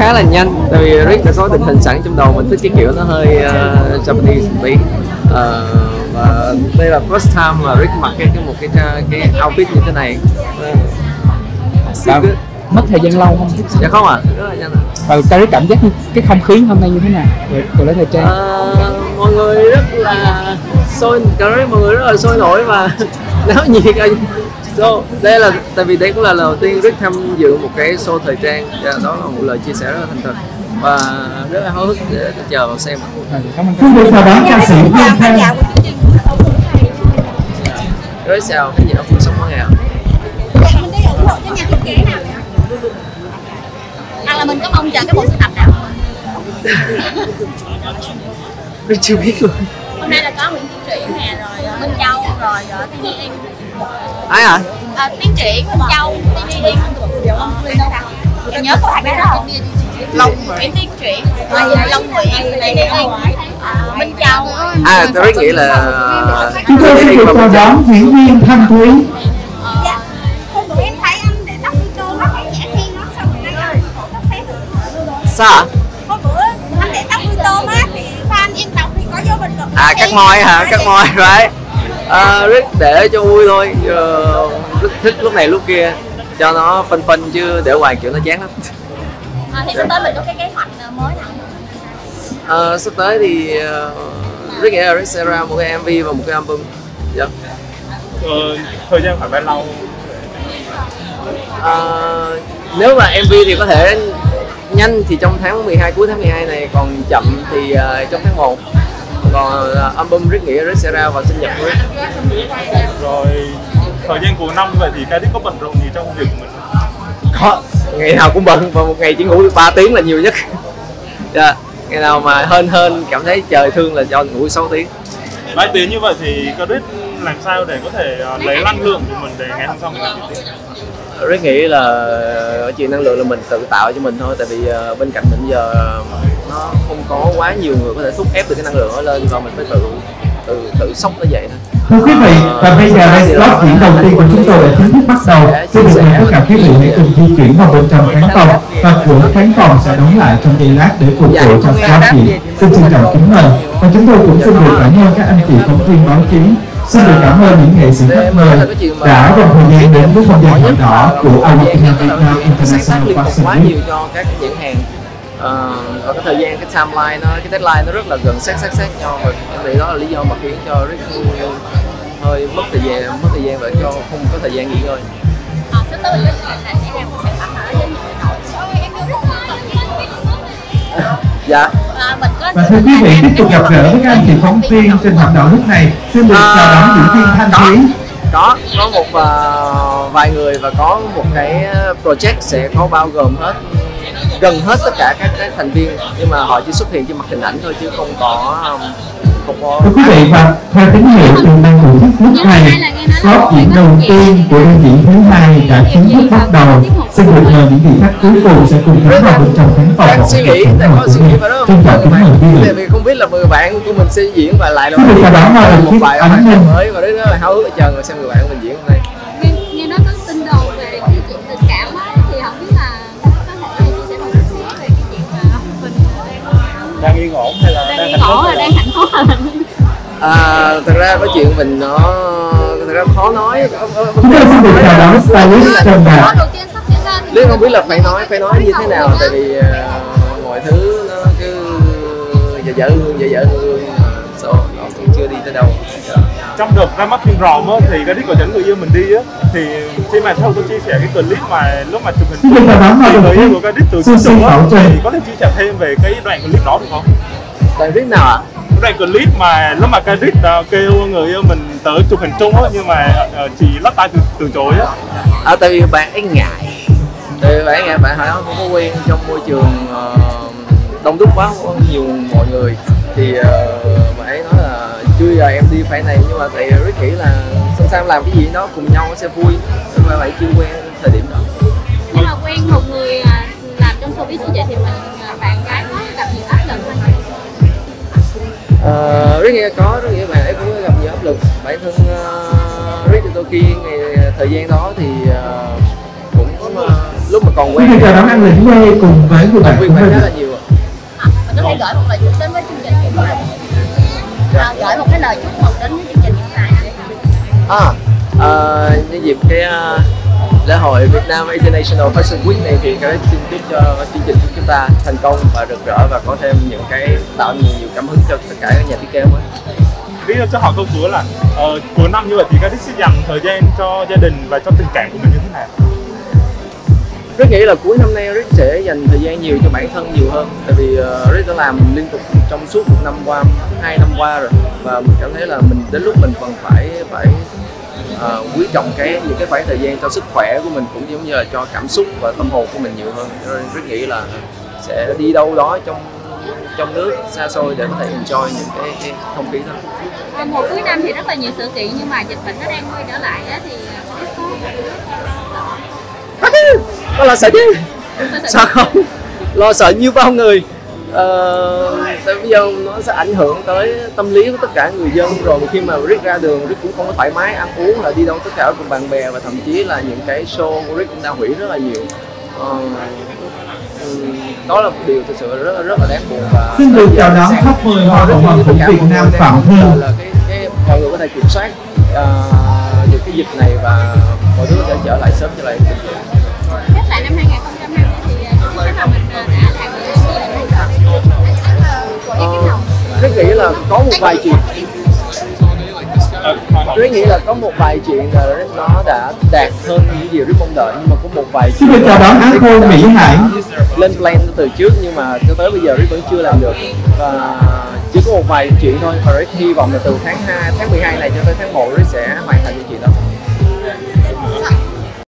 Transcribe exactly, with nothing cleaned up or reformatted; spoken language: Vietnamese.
khá là nhanh, tại vì Rick đã có định hình sẵn trong đầu, mình thích cái kiểu nó hơi uh, Japanese một tí. Uh, và đây là first time mà Rick mặc cái, cái một cái cái outfit như thế này. Uh, mất thời gian lâu không? Dạ không ạ, à, rất là nhanh ạ. Và cái cảm giác cái không khí hôm nay như thế nào của lễ thời trang? Uh, mọi người rất là sôi, mọi người rất là sôi nổi và náo nhiệt anh. So, đây là tại vì đây cũng là lần đầu tiên Rick tham dự một cái show thời trang, đó là một lời chia sẻ rất là thành thật và rất là háo hức để chờ vào xem. Cảm ơn các bạn. Sau đó ca sĩ Phương Thanh. Rồi sao cái gì nó cũng sống mỗi ngày. Mình đi ủng hộ cho nhà thiết kế nào nhỉ? Hoặc là mình có mong chờ cái bộ sưu tập nào? Rick chưa biết luôn. Hôm nay là có Nguyễn Thị nè, rồi Minh Châu, rồi Thanh Nhiên. Ai hả? À, Tiến Triển, Minh Châu, Tiến Triển, em nhớ có bạn đó không? Long Nguyễn Tiến Triển, Long Nguyễn, Tiến Triển, Minh Châu. À, tôi nghĩ là... Chúng tôi sẽ được chào đón diễn viên Thanh Thúy. Dạ, hôm bữa em thấy anh để tóc đi cơ, mắt anh nhã thiên lắm, xong rồi anh không có tóc thấy được. Sao ạ? Hôm bữa anh để tóc đi tôm á, thì fan em đọc thì có vô bình luận. À, cắt môi hả? Cắt môi, right. À, Rick để cho vui thôi, uh, thích lúc này lúc kia cho nó phân phân chứ để hoài kiểu nó chán lắm. À, thì sắp tới mình có cái kế hoạch mới nào? À, sắp tới thì uh, Rick nghĩ là Rick sẽ ra một cái em vê và một cái album. Dạ. Ờ, thời gian phải bao lâu? À, nếu mà em vê thì có thể nhanh thì trong tháng mười hai, cuối tháng mười hai này, còn chậm thì uh, trong tháng một. Còn uh, album Rick nghĩ Rick sẽ ra vào sinh nhật của Rick. Rồi thời gian cuối năm vậy thì cái Rick có bận rộn gì trong công việc của mình? Có, ngày nào cũng bận và một ngày chỉ ngủ được ba tiếng là nhiều nhất. Yeah. Ngày nào mà hên hên cảm thấy trời thương là cho ngủ sáu tiếng. Bảy tiếng như vậy thì cái Rick làm sao để có thể uh, lấy năng lượng của mình để ngày hôm sau mình làm tiếp? Rick nghĩ là chuyện năng lượng là mình tự tạo cho mình thôi, tại vì uh, bên cạnh mình giờ nó không có quá nhiều người có thể thúc ép được cái năng lượng nó lên, và mình phải tự tự tự sốc nó vậy thôi. Thưa quý vị, và bây giờ đây slot diễn đầu tiên của chúng tôi đã chính thức bắt đầu. Xin mời tất cả quý vị hãy cùng di chuyển vào bên trong khán phòng, và của khán phòng sẽ đóng lại trong giây lát để phục vụ cho slot diễn. Xin trân trọng kính mời, và chúng tôi cũng xin được cảm ơn các anh chị phóng viên báo chí. Xin được cảm ơn những nghệ sĩ khách mời đã dành thời gian đến với không gian hội đỏ của Việt Nam International Fashion Week. Uh, và cái thời gian, cái timeline, nó, cái deadline nó rất là gần sát sát sát nhau, và vì đó là lý do mà khiến cho Rick hơi mất thời gian, mất thời gian và cho không có thời gian nghỉ ngơi. Dạ. Và thưa quý vị, tiếp tục gặp gỡ với các anh chị phóng viên trên hoạt động lúc này. Xin được chào đón diễn viên Thanh Thúy. Có, có một uh, vài người và có một cái project sẽ có bao gồm hết gần hết tất cả các, các thành viên, nhưng mà họ chỉ xuất hiện trên mặt hình ảnh thôi chứ không có không có. Thưa quý vị, và theo tín hiệu từ ban tổ chức lúc này, slot diễn đầu tiên của đơn vị thứ hai đã chính thức bắt đầu. Xin được mời những vị khách cuối cùng sẽ cùng khán vào bên trong khán phòng. Đang suy nghĩ, đang có suy nghĩ và rất là vì không biết là người bạn của mình sẽ diễn và lại là một bài âm nhạc mới, và rất là háo hức chờ người xem người bạn của mình diễn hôm nay. Nghe nói có tin đồn về cái chuyện tình cảm á, thì không biết là đang yên ổn hay là đang, đang yên ổn là đang hạnh phúc là mình. À, thật ra cái chuyện mình nó thật ra khó nói. Chúng tôi xin được chào đón stylist Trần ạ. Liên không biết là phải nói phải nói như thế nào, tại vì uh, mọi thứ nó cứ dở dở hương dở dở hương, so nó cũng chưa đi tới đâu. Trong đợt ra mắt phim Ròm á, thì cái đích của dẫn người yêu mình đi á, thì khi mà Thâu có chia sẻ cái clip mà lúc mà chụp hình của người yêu của cái đích từ trước đó, thì có thể chia sẻ thêm về cái đoạn clip đó được không? Đoạn clip nào ạ? Đoạn clip mà lúc mà cái đích kêu người yêu mình tới chụp hình chung á, nhưng mà chị lắc tay từ, từ chối á. À, tại vì bạn ấy ngại, tại vì bạn ấy ngại, bạn hỏi không có quen trong môi trường uh, đông đúc quá, có nhiều mọi người, thì uh, bạn ấy nói là chưa giờ em đi phải này, nhưng mà tại Rick nghĩ là xem xem làm cái gì đó cùng nhau sẽ vui, nhưng mà vậy chưa quen thời điểm đó. Nhưng mà quen một người làm trong showbiz như vậy thì mình bạn gái có gặp nhiều áp lực không? Ờ, Rick nghĩ có, Rick nghĩ bạn ấy cũng gặp nhiều áp lực. Bản thân uh, Rick từ tôi kia ngày thời gian đó thì uh, cũng có uh, lúc mà còn quen. Bây giờ đón ăn là chúng tôi cùng với người bạn của mình rất là nhiều. Mình có thể gửi một lời chúc đến với chương trình của mình. À, gửi một cái lời chúc mừng đến với chương trình hiện tại. À, à, nhân dịp cái uh, lễ hội Việt Nam International Fashion Week này thì cái xin chúc cho chương trình của chúng ta thành công và rực rỡ và có thêm những cái tạo nhiều, nhiều cảm hứng cho tất cả các nhà thiết kế mới. Lý do cho hỏi câu cuối là uh, cuối năm như vậy thì các đích sẽ dành thời gian cho gia đình và cho tình cảm của mình như thế nào? Rất nghĩ là cuối năm nay Rick sẽ dành thời gian nhiều cho bản thân nhiều hơn, tại vì uh, Rick đã làm liên tục trong suốt một năm qua, hai năm qua rồi, và mình cảm thấy là mình đến lúc mình còn phải phải uh, quý trọng cái những cái khoảng thời gian cho sức khỏe của mình cũng giống như là cho cảm xúc và tâm hồn của mình nhiều hơn. Rick nghĩ là sẽ đi đâu đó trong trong nước xa xôi để có thể enjoy những cái, cái không khí đó. À, mùa cuối năm thì rất là nhiều sự kiện nhưng mà dịch bệnh nó đang quay trở lại đó thì có lo sợ chứ, sao không? Lo sợ như bao người. Ờ, tại bây giờ nó sẽ ảnh hưởng tới tâm lý của tất cả người dân rồi, một khi mà Rick ra đường Rick cũng không có thoải mái ăn uống là đi đâu tất cả cùng bạn bè, và thậm chí là những cái show của Rick cũng đã hủy rất là nhiều. Ờ, đó là một điều thực sự rất rất là đáng buồn. Và xin được chào đón khắp mười hoa hậu hoàn vũ Việt Nam Phạm Hương. Là cái, cái mọi người có thể kiểm soát uh, những cái dịch này và mọi thứ có thể trở lại sớm trở lại. Kết lại năm hai không hai không thì chúng ta là mình đã làm được gì đó? Rất nghĩ là có một vài chuyện. Rất nghĩ là có một vài chuyện là nó đã đạt hơn những gì rất mong đợi, nhưng mà có một vài chuyện. Chúng ta đón Á Khôi Mỹ Hải lên plan từ trước nhưng mà cho tới bây giờ Rick vẫn chưa làm được, và chỉ có một vài chuyện thôi, và Rick hy vọng là từ tháng hai, tháng mười hai này cho tới tháng một Rick sẽ hoàn thành những chuyện đó.